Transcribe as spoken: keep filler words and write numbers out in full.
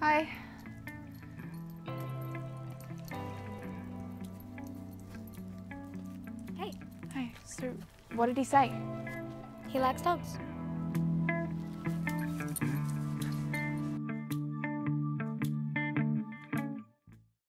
Hi. Hey. Hi. So, what did he say? He likes dogs.